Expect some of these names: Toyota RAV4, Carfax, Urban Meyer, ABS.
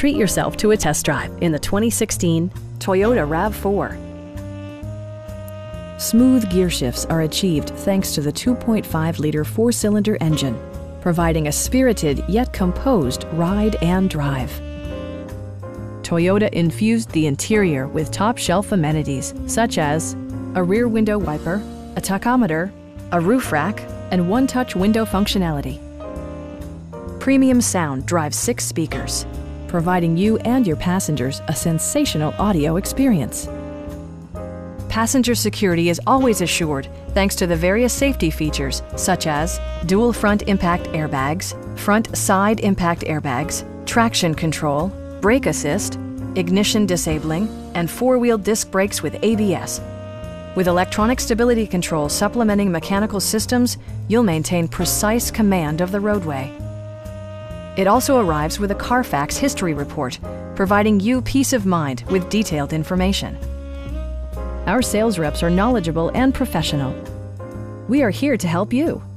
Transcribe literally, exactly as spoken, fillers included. Treat yourself to a test drive in the twenty sixteen Toyota RAV four. Smooth gear shifts are achieved thanks to the two point five liter four-cylinder engine, providing a spirited yet composed ride and drive. Toyota infused the interior with top-shelf amenities such as a rear window wiper, a tachometer, a roof rack, and one-touch window functionality. Premium sound drives six speakers, providing you and your passengers a sensational audio experience. Passenger security is always assured thanks to the various safety features such as dual front impact airbags, front side impact airbags, traction control, brake assist, ignition disabling, and four-wheel disc brakes with A B S. With electronic stability control supplementing mechanical systems, you'll maintain precise command of the roadway. It also arrives with a Carfax history report, providing you peace of mind with detailed information. Our sales reps are knowledgeable and professional. We are here to help you.